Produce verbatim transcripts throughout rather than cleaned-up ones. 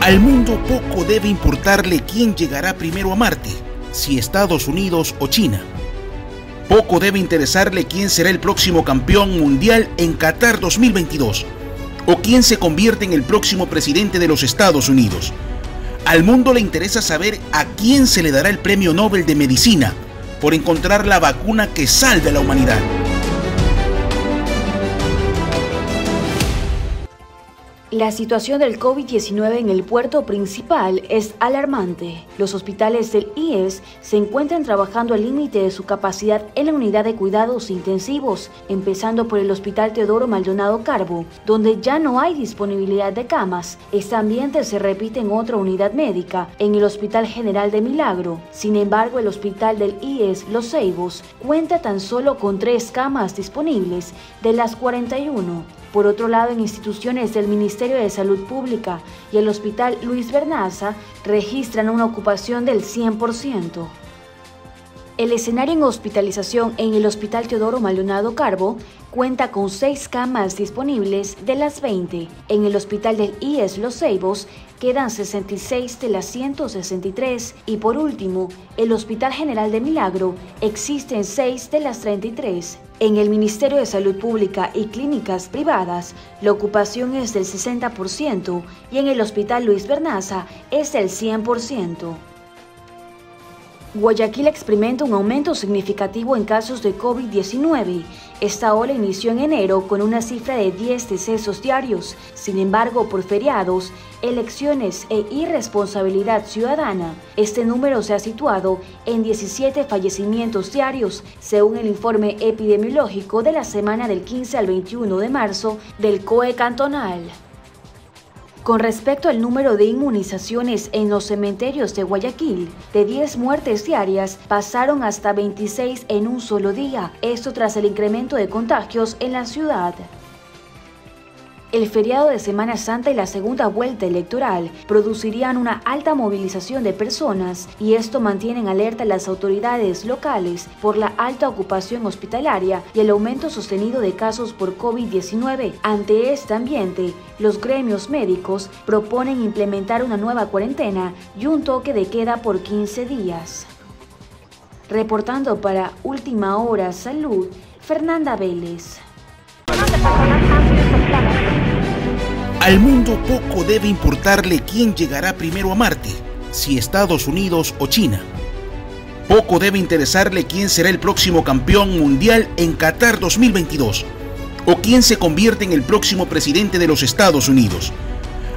Al mundo poco debe importarle quién llegará primero a Marte, si Estados Unidos o China. Poco debe interesarle quién será el próximo campeón mundial en Qatar dos mil veintidós, o quién se convierte en el próximo presidente de los Estados Unidos. Al mundo le interesa saber a quién se le dará el premio Nobel de Medicina por encontrar la vacuna que salve a la humanidad. La situación del COVID diecinueve en el puerto principal es alarmante. Los hospitales del I E S se encuentran trabajando al límite de su capacidad en la unidad de cuidados intensivos, empezando por el Hospital Teodoro Maldonado Carbo, donde ya no hay disponibilidad de camas. Este ambiente se repite en otra unidad médica, en el Hospital General de Milagro. Sin embargo, el hospital del I E S Los Ceibos cuenta tan solo con tres camas disponibles de las cuarenta y una. Por otro lado, en instituciones del Ministerio de Salud Pública y el Hospital Luis Bernaza registran una ocupación del cien por ciento. El escenario en hospitalización en el Hospital Teodoro Maldonado Carbo cuenta con seis camas disponibles de las veinte. En el Hospital del I E S Los Ceibos quedan sesenta y seis de las ciento sesenta y tres y por último, el Hospital General de Milagro existen seis de las treinta y tres. En el Ministerio de Salud Pública y Clínicas Privadas, la ocupación es del sesenta por ciento y en el Hospital Luis Bernaza es del cien por ciento. Guayaquil experimenta un aumento significativo en casos de COVID diecinueve. Esta ola inició en enero con una cifra de diez decesos diarios. Sin embargo, por feriados, elecciones e irresponsabilidad ciudadana, este número se ha situado en diecisiete fallecimientos diarios, según el informe epidemiológico de la semana del quince al veintiuno de marzo del C O E Cantonal. Con respecto al número de inmunizaciones en los cementerios de Guayaquil, de diez muertes diarias pasaron hasta veintiséis en un solo día, esto tras el incremento de contagios en la ciudad. El feriado de Semana Santa y la segunda vuelta electoral producirían una alta movilización de personas y esto mantiene en alerta a las autoridades locales por la alta ocupación hospitalaria y el aumento sostenido de casos por COVID diecinueve. Ante este ambiente, los gremios médicos proponen implementar una nueva cuarentena y un toque de queda por quince días. Reportando para Última Hora Salud, Fernanda Vélez. Al mundo poco debe importarle quién llegará primero a Marte, si Estados Unidos o China. Poco debe interesarle quién será el próximo campeón mundial en Qatar dos mil veintidós, o quién se convierte en el próximo presidente de los Estados Unidos.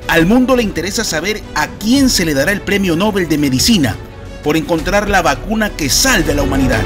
Al mundo le interesa saber a quién se le dará el premio Nobel de Medicina por encontrar la vacuna que salve a la humanidad.